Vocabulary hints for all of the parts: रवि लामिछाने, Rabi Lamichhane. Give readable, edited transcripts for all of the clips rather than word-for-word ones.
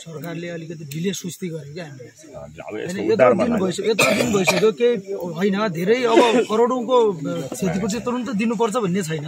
सरकारले अलिकति ढिले सुस्ती गर्यो क्या हामीले यत्रो दिन भइसक्यो के हैन धेरै अब करोडौंको क्षतिपूर्ति तुरुन्त दिनुपर्छ भन्ने छैन।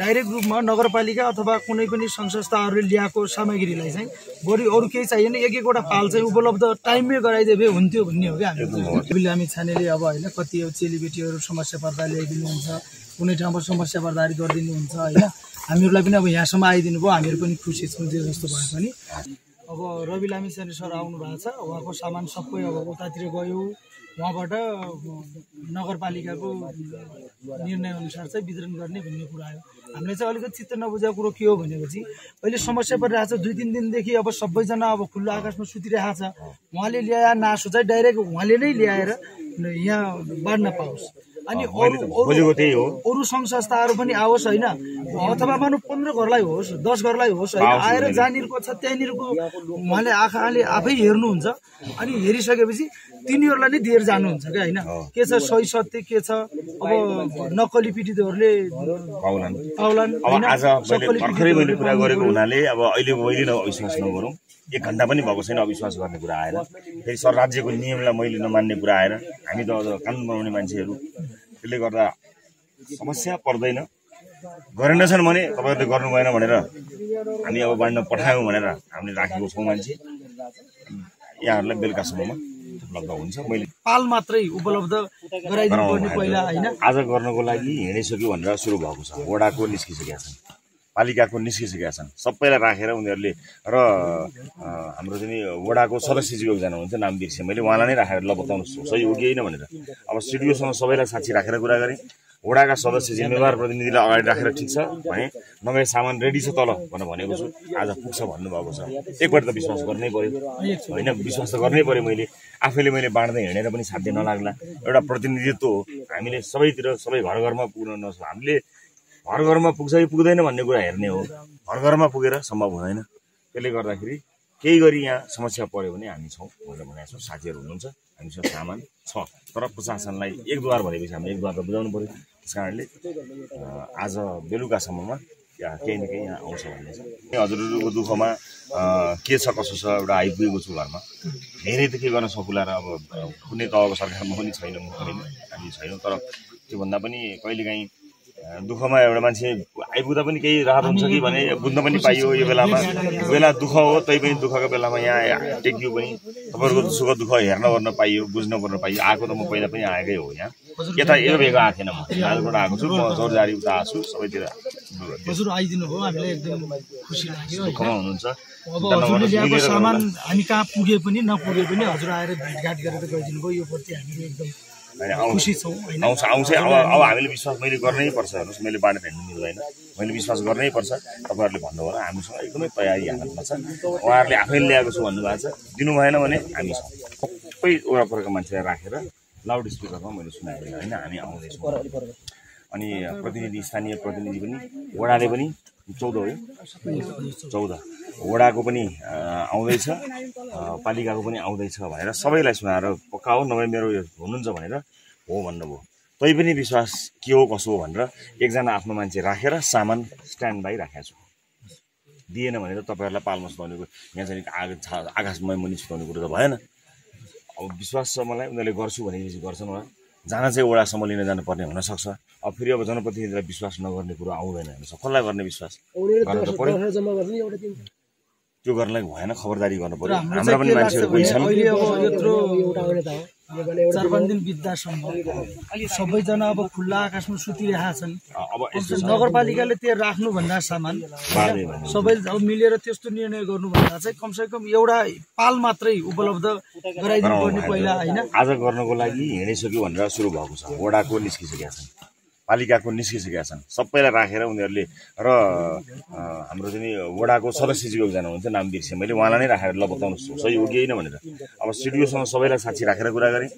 डाइरेक्ट रूपमा नगरपालिका अथवा कुनै पनि संघ संस्थाहरुले ल्याएको सामग्रीलाई चाहिँ बढी अरु केही चाहिएन एक-एकवटा पाल चाहिँ उपलब्ध टाइममै गराइदेबे हुन्थ्यो भन्ने हो क्या हामीले। हामी छानेले अब हैन कति चेलीबेटीहरु समस्या पर्दा ल्याइदिनु हुन्छ, कुनै ठाउँमा समस्या पर्दा गरिदिनु हुन्छ हैन। हामीहरुलाई पनि अब यहाँसम्म आइदिनु भयो, हामीहरु पनि खुसी छौं जे जस्तो भए पनि। अब रवि लामिछाने सर आउनु भएको छ, वहाँको सामान सबै अब उतातिर गयो, वहाँबाट नगरपालिकाको निर्णय अनुसार चाहिँ वितरण गर्ने भन्ने कुरा आयो। हामीले चाहिँ अलिकति चित्त नबुझेको कुरो के हो भनेपछि अहिले समस्या परिरहेछ 2-3 दिनदेखि, अब सबैजना अब खुल्ला आकाशमा सुतिरहेको छ, उहाँले ल्याए नासो चाहिँ डाइरेक्ट उहाँले नै ल्याएर यहाँ बाँड्न पाओस्। अनि अरू संघ संस्थाहरू पनि आओस् हैन, अथवा मानौ 15 घरलाई होस् 10 घरलाई होस् हैन, आएर जानिरको छ त्यैनिरको उहाँले आँखाले आफै हेर्नुहुन्छ अनि हेरिसकेपछि तिनीहरुलाई नै दिएर जानुहुन्छ के हैन। के छ सही सत्य के छ अब नक्कली पीडितहरुले पाउलान् हैन। सबैले भर्खरै मैले कुरा गरेको हुनाले अब अहिले मैले अविश्वास नगरौं, 1 घण्टा पनि भएको छैन अविश्वास गर्ने कुरा आएर, फेरि सर राज्यको नियमलाई मैले नमान्ने कुरा आएर, हामी त कानुन बनाउने मान्छेहरु त्यसले गर्दा समस्या पर्दैन। गरेनछन् भने तपाईहरुले गर्नु भएन भनेर हामी अब बाँड्न पठायौं भनेर हामीले राखेको छौं मान्छे, यहाँहरुलाई बेलकासम्ममा उपलब्ध हुन्छ। मैले पाल मात्रै उपलब्ध गराइदिनु पर्ने पहिला हैन, आज गर्नको लागि हिँडिसक्यो भनेर सुरु भएको छ, वडाको निस्किसकेका छन्, पालिकाको निस्किसकेका छन्, सबैलाई राखेर उनीहरुले र हाम्रो चाहिँ वडाको सदस्यज्यू एकजना हुनुहुन्छ नाम बिर्से मैले, उहाँलाई नै राखेर ल बताउनु सही हो कि हैन भनेर। अब स्टुडियोसँग सबैलाई साक्षी राखेर कुरा गरे, वडाका सदस्य जिम्मेवार प्रतिनिधिलाई अगाडि राखेर ठीक छ भने नभए सामान रेडी छ तल भनेर भनेको छु, आज पुग्छ भन्नुभएको छ। एकपल्ट त विश्वास गर्नै पर्यो हैन, विश्वास त गर्नै पर्यो। मैले आफैले मैले बाँड्दै हिँडेर पनि साध्य नलाग्ला, एउटा प्रतिनिधित्व हो, हामीले सबैतिर सबै घर घरमा पुग्न नसक्छ, हामीले घर घरमा पुग्छ कि पुग्दैन भन्ने कुरा हेर्ने हो, घर घरमा पुगेर सम्भव हुँदैन। त्यसले गर्दाखेरि केही गरी यहाँ समस्या पर्यो भने हामी छौँ भनेर भनेको छौँ, साथीहरु हुनुहुन्छ, हामीसँग सामान छ, तर प्रशासनलाई एकद्वार भनेपछि हामीले एकद्वार त बुझाउनु पर्यो। त्यसकारणले आज बेलुकासम्ममा केही न केही यहाँ आउँछ भन्ने छ। हजुरहरुको दुःखमा के छ कसो छ एउटा आइपुगेको छु घरमा, धेरै त के गर्न सकुला र अब कुनै तहको सरकारमा पनि छैन म पनि हामी छैनौँ, तर त्योभन्दा पनि कहिलेकाहीँ दुःखमा एउटा मान्छे आइपुग्दा पनि केही राहत हुन्छ कि भने बुझ्न पनि पाइयो। यो बेलामा बेला दुःख हो, तैपनि दुःखको बेलामा यहाँ टेकियो पनि तपाईहरुको सुख दुःख हेर्न गर्न पाइयो, बुझ्न गर्न पाइयो। आएको त म पहिला पनि आएकै हो, यहाँ यता यो बेको आएको थिएन, म आजबाट आएको छु, म जोरजारी उता आछु, सबैतिर हजुर आइदिनु हो, हामीलाई एकदम खुसी लाग्यो। कहाँ हुनुहुन्छ अब हजुरले ल्याएको सामान हामी कहाँ पुगे पनि नपुगे पनि हजुर आएर भेटघाट गरेर गइदिनु भयो, यो प्रति हामीले एकदम खुसी छौं हैन। अब हामीले विश्वास मैले गर्नै पर्छ, हेर्नुस् मैले बाँडेर हिँड्नु मिल्दैन, मैले विश्वास गर्नै पर्छ। तपाईहरुले भन्नु होला हामीसँग एकदमै तयारी हालतमा छ, उहाँहरुले आफैले ल्याएको छु भन्नु भएको छ, दिनु भएन भने हामी सबै एउटा प्रकारको मान्छेलाई राखेर लाउड स्पिकरमा मैले सुनाएको हैन। हामी आउँदैछौँ अनि प्रतिनिधि स्थानीय प्रतिनिधि पनि वडाले पनि 14 हो, 14 वडाको पनि आउँदैछ, पालिकाको पनि आउँदैछ भनेर सबैलाई सुनाएर पक्का हो नभए मेरो यो हुनुहुन्छ भनेर हो भन्नुभयो। तैपनि विश्वास के हो कसो हो भनेर एकजना आफ्नो मान्छे राखेर सामान स्ट्यान्ड बाई राखेको छु, दिएन भने त तपाईहरुलाई पालमा सुताउने कुरा यहाँ चाहिँ आकाशमा मुनि सुताउने कुरो त भएन। अब विश्वास छ मलाई, उनीहरूले गर्छु भनेपछि गर्छन् होला, जान चाहिँ वडासम्म लिन जानुपर्ने हुनसक्छ। अब फेरि अब जनप्रतिनिधिलाई विश्वास नगर्ने कुरो आउँदैन, हेर्नुहोस् कसलाई गर्ने विश्वास गर्न त पर्यो, त्यो गर्नलाई भएन, खबरदारी गर्नु पर्यो। हाम्रो पनि मान्छेहरु कोही छन्, चार पाँच दिन बित्दासम्म सबैजना अब खुल्ला आकाशमा सुतिरहेका छन्। अब नगरपालिकाले त्यो राख्नु भन्दा सामान सबै अब मिलेर त्यस्तो निर्णय गर्नु भन्दा चाहिँ कम से कम एउटा पाल मात्रै उपलब्ध गराइदिनु पर्ने पहिला हैन। आज गर्नको लागि हिँडिसक्यो भनेर सुरु भएको छ, वडाको निस्किसकेका छन्, पालिकाको निस्किसकेका छन्, सबैलाई राखेर उनीहरूले र हाम्रो चाहिँ वडाको सदस्यज्यू एकजना हुनुहुन्छ नाम बिर्से मैले, उहाँलाई नै राखेर ल बताउनु सही हो कि हैन भनेर। अब स्टुडियोसँग सबैलाई साक्षी राखेर कुरा गरे,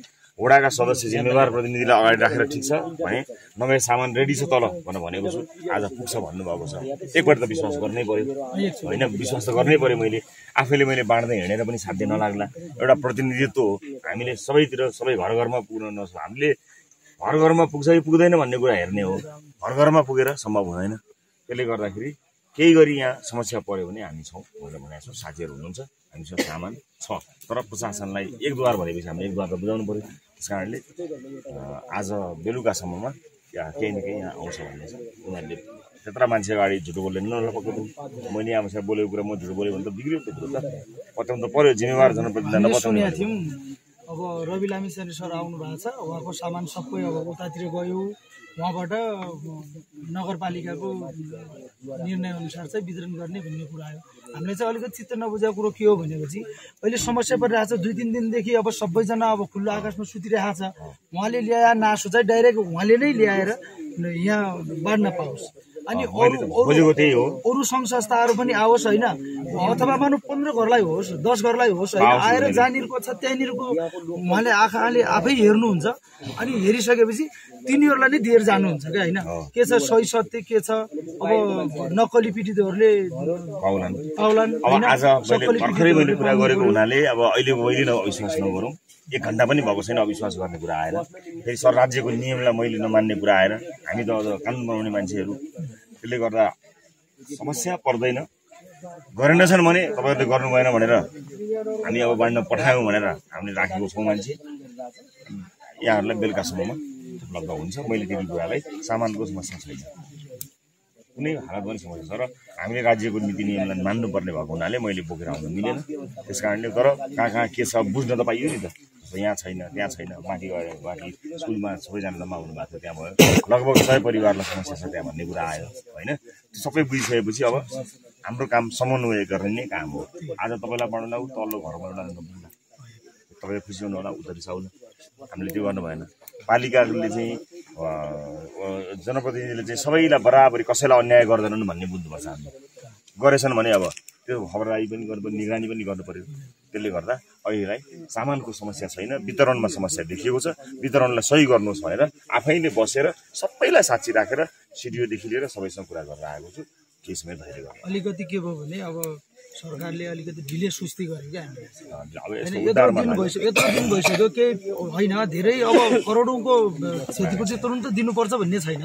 वडाका सदस्य जिम्मेवार प्रतिनिधिलाई अगाडि राखेर ठीक छ भने नभए सामान रेडी छ तल भनेर भनेको छु, आज पुग्छ भन्नुभएको छ। एकपल्ट त विश्वास गर्नै पर्यो हैन, विश्वास त गर्नै पर्यो। मैले आफैले मैले बाँड्दै हिँडेर पनि साध्य नलाग्ला, एउटा प्रतिनिधित्व हो, हामीले सबैतिर सबै घर घरमा पुग्न नसक्छ, हामीले घर घरमा पुग्छ कि पुग्दैन भन्ने कुरा हेर्ने हो, घर घरमा पुगेर सम्भव हुँदैन। त्यसले गर्दाखेरि केही गरी यहाँ समस्या पर्यो भने हामी छौं भनेर भनेको छ। साथीहरु हुनुहुन्छ, हामीसँग सामान छ, तर प्रशासनलाई एक द्वार भनेपछि हामीले एक द्वार त बुझाउनु पर्यो। त्यसकारणले आज बेलुकासम्ममा केही न केही यहाँ आउँछ भन्ने छ। उनीहरुले त्यत्रा मान्छे अगाडि झुटो बोल्ने नलपक्कु, मैले आमासँग बोलेको कुरा म झुटो बोल्यो भने त बिग्रियो नि त, पत्याउनु त पर्यो। जिम्मेवार जनप्रतिनिधिलाई नबताउने थियौं। अब रवि लामिछाने सर आउनु भएको छ, उहाँको सामान सबै अब उतातिर गयो। वहाँबाट नगरपालिकाको निर्णयअनुसार चाहिँ वितरण गर्ने भन्ने कुरा आयो। हामीले चाहिँ अलिकति चित्त नबुझेको कुरो के हो भनेपछि अहिले समस्या परिरहेको छ। 2-3 दिनदेखि अब सबैजना अब खुल्ला आकाशमा सुतिरहेको छ। उहाँले ल्याए नासो चाहिँ डाइरेक्ट उहाँले नै ल्याएर यहाँ बाँड्न पाओस्। अनि अरू सङ्घ संस्थाहरू पनि आओस् होइन, अथवा मानौ 15 घरलाई होस्, 10 घरलाई होस्, होइन आएर जहाँनिरको छ त्यहाँनिरको उहाँले आँखाले आफै हेर्नुहुन्छ। अनि हेरिसकेपछि तिनीहरूलाई नै दिएर जानुहुन्छ क्या होइन। के छ सही सत्य के छ, अब नक्कली पीडितहरूले पाउलान् होइन। भर्खरै मैले कुरा गरेको हुनाले अब अहिले मैले अविश्वास नगरौँ, 1 घण्टा पनि भएको छैन अविश्वास गर्ने कुरा आएर। फेरि सर राज्यको नियमलाई मैले नमान्ने कुरा आएर हामी त अझ कानुन बनाउने मान्छेहरू, त्यसले गर्दा समस्या पर्दैन। गरेनछन् भने तपाईहरुले गर्नु भएन भनेर हामी अब बाँड्न पठायौं भनेर हामीले राखेको छौं मान्छे। यहाँहरुलाई बेलुकासम्ममा उपलब्ध हुन्छ। मैले त्यही कुरालाई सामानको समस्या छैन, कुनै हालत पनि समस्या छ र हामीले राज्यको नीति नियमलाई मान्नुपर्ने भएको हुनाले मैले बोकेर आउनु मिलेन। त्यसकारणले तर कहाँ के छ बुझ्न त पाइयो नि त। यहाँ छैन, त्यहाँ छैन, माथि गएर बाँकी स्कुलमा सबैजना जम्मा हुनुभएको थियो, त्यहाँ भयो लगभग 100 परिवारलाई समस्या छ त्यहाँ भन्ने कुरा आयो होइन। त्यो सबै बुझिसकेपछि अब हाम्रो काम समन्वय गर्ने नै काम हो। आज तपाईलाई बनाउनु हो तल्लो घरमा बनाउनु, तपाईँ खुसी हुनु होला, उतरी साउनु, हामीले त्यो गर्नु भएन। पालिकाले चाहिँ जनप्रतिनिधिले चाहिँ सबैलाई बराबरी कसैलाई अन्याय गर्दैनन् भन्ने बुझ्नुपर्छ। हामीले गरेछन् भने अब त्यो खबरदारी पनि गर्नुपर्ने, निगरानी पनि गर्नु पर्यो। त्यसले गर्दा अहिलेलाई सामानको समस्या छैन, वितरणमा समस्या देखिएको छ। वितरणलाई सही गर्नुहोस् भनेर आफैले बसेर सबैलाई साक्षी राखेर सिडिओदेखि लिएर सबैसँग कुरा गरेर आएको छु। केसमै भइरहेको अलिकति के भयो भने अब सरकारले अलिकति ढिले सुस्ती गर्यो क्या हामीले। यत्रो दिन भइसक्यो, केही होइन धेरै अब करोडौँको क्षतिपूर्ति तुरन्त दिनुपर्छ भन्ने छैन।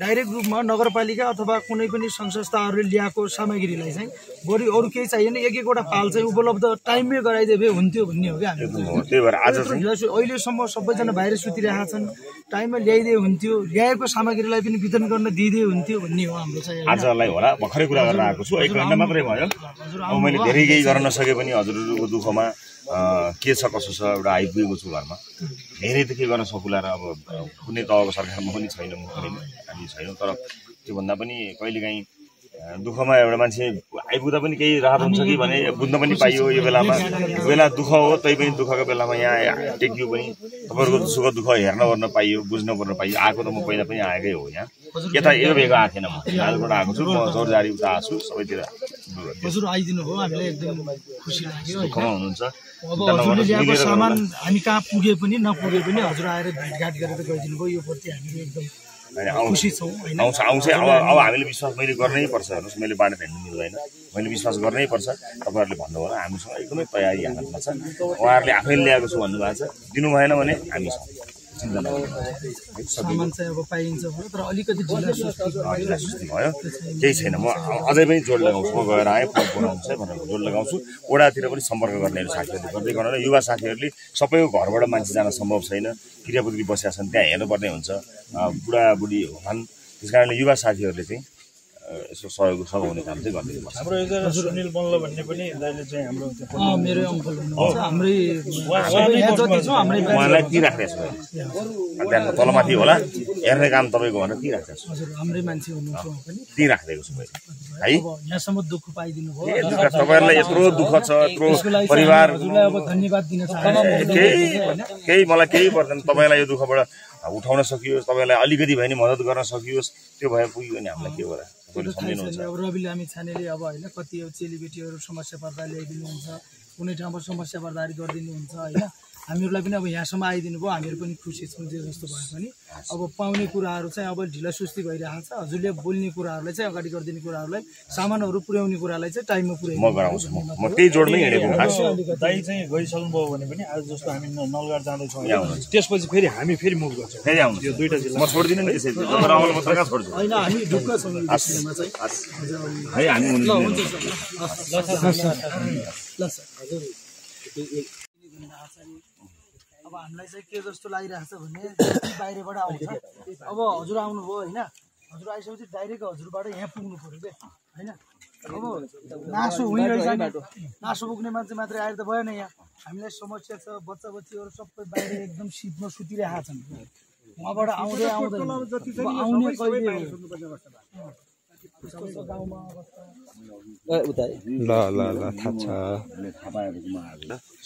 डाइरेक्ट रूपमा नगरपालिका अथवा कुनै पनि सङ्घ संस्थाहरूले ल्याएको सामग्रीलाई चाहिँ बढी अरू केही चाहिएन, 1-1 पाल चाहिँ उपलब्ध टाइममै गराइदिए हुन्थ्यो भन्ने हो क्या हामीले। अहिलेसम्म सबैजना बाहिर सुतिरहेका छन्, टाइममा ल्याइदिए हुन्थ्यो, ल्याएको सामग्रीलाई पनि वितरण गर्न दिइदिए हुन्थ्यो भन्ने हो हाम्रो चाहिँ। आजलाई होला भर्खरै कुरा गरेर आएको छु, 1 घण्टा मात्रै भयो। अब मैले धेरै केही गर्न नसके पनि हजुरहरूको दुःखमा के छ कसो छ एउटा आइपुगेको छु। घरमा धेरै त के गर्न सकुला र अब कुनै तहको सरकार म पनि छैन, हामी छैनौँ। तर त्योभन्दा पनि कहिलेकाहीँ दुःखमा एउटा मान्छे आइपुग्दा पनि केही राहत हुन्छ कि भने बुझ्न पनि पाइयो। यो बेला दुःख हो, तैपनि दुःखको बेलामा यहाँ टेकियो पनि तपाईँहरूको सुख दुःख हेर्न गर्न पाइयो, बुझ्न गर्न पाइयो। आएको त म पहिला पनि आएकै हो, यहाँ यता यो भेगो आएको थिएन, म हालबाट आएको छु। म जोरजारी उता आएको छु, सबैतिर हजुर आइदिनु हो, हामीलाई एकदम खुसी लाग्यो। कहाँ हुनुहुन्छ अब हजुरले ल्याएको सामान हामी कहाँ पुगे पनि नपुगे पनि हजुर आएर भेटघाट गरेर गइदिनु भयो, यो प्रति हामी एकदम खुसी छौँ। अब हामीले विश्वास मैले गर्नै पर्छ। हेर्नुहोस्, मैले बाटो भेट्नु मिल्दैन, मैले विश्वास गर्नै पर्छ। तपाईहरुले भन्नु होला, हामीसँग एकदमै तयारी हालतमा छ। उहाँहरूले आफैले ल्याएको छु भन्नुभएको छ, दिनु भएन भने हामी सामान चाहिँ अब पाइन्छ भने। तर अलिकति ढिला सुस्ती भयो, केही छैन। म अझै पनि जोड लगाउँछु, म गएर आएँ फोन बनाउँछु भनेर जोड लगाउँछु। ओडातिर पनि सम्पर्क गर्नेहरू साथीहरूले गर्दै गर्नु। युवा साथीहरूले सबैको घरबाट मान्छे जान सम्भव छैन, क्रियापुत्री बसेका छन्, त्यहाँ हेर्नुपर्ने हुन्छ, बुढाबुढी हुन्। त्यस कारणले युवा साथीहरूले चाहिँ यसो सहयोग सघाउने काम चाहिँ गर्दै गर्छ। हाम्रो एकजना सुनिल बल्ल भन्ने पनि दाइले चाहिँ हाम्रो मेरो अङ्कल हुनुहुन्छ, हाम्रो सबै जति छ हाम्रो उहाँलाई दिइराख्दै छ। त्यहाँ तलमाथि होला हेर्ने काम तपाईको भनेर दिइराख्दै छ। हजुर हाम्रै मान्छे हुनुहुन्छ, उहाँ पनि दिइराख्दैको छु मैले है। यहाँसम्म दुःख पाइदिनु भयो, तपाईहरुलाई यत्रो दुःख छ, यत्रो परिवार, हजुरलाई अब धन्यवाद दिन चाहन्छु। केही मलाई केही पर्दैन, तपाईलाई यो दुःखबाट उठाउन सकियोस्, तपाईलाई अलिकति भए नि मद्दत गर्न सकियोस्, त्यो भए पुग्यो भने हामीलाई के होला। अब रवि लामिछानेले अब होइन कति चेलीबेटीहरू समस्या पर्दा ल्याइदिनुहुन्छ, कुनै ठाउँमा समस्या पर्दाखेरि गरिदिनुहुन्छ होइन। हामीहरुलाई पनि अब यहाँसम्म आइदिनु भयो हामीहरु पनि खुसी छौं जे जस्तो भए पनि अब पाउने कुराहरु चाहिँ अब ढिला सुस्ती भइरहेछ हजुरले बोल्ने कुराहरुलाई चाहिँ अगाडि गर्दिने कुराहरुलाई सामानहरु पुर्याउने कुरालाई चाहिँ टाइममा पुर्याइदिनु म गराउँछु म त्यही जोडमै हिडेको खास दाइ चाहिँ गइसक्नु भयो भने पनि आज जस्तो हामी नलगाड जाँदै छौं त्यसपछि फेरि हामी फेरि मुभ गर्छौं फेरि आउँछ यो दुईटा जिल्ला म छोड्दिन नि त्यसै रावल म सरकार छोड्छु हैन हामी ढुक्क छौं यो विषयमा चाहिँ है हामी हुन्छ ल सर हजुर अब हामीलाई चाहिँ के जस्तो लागिरहेछ भने बाहिरबाट आउँछ अब हजुर आउनु भयो हैन हजुर आइसकेपछि डाइरेक्ट हजुरबाट यहाँ पुग्नु पर्यो के हैन अब नासो हुइरहेछ नासो पुग्ने मान्छे मात्रै आएर त भएन यहाँ हामीलाई समस्या छ बच्चा बच्चीहरु सबै बाहिर एकदम शीतमा सुतिरहेका छन् वहाँबाट आउँदै आउँदै आउने कहिले गाउँमा अवस्था ल ल ल थाहा छ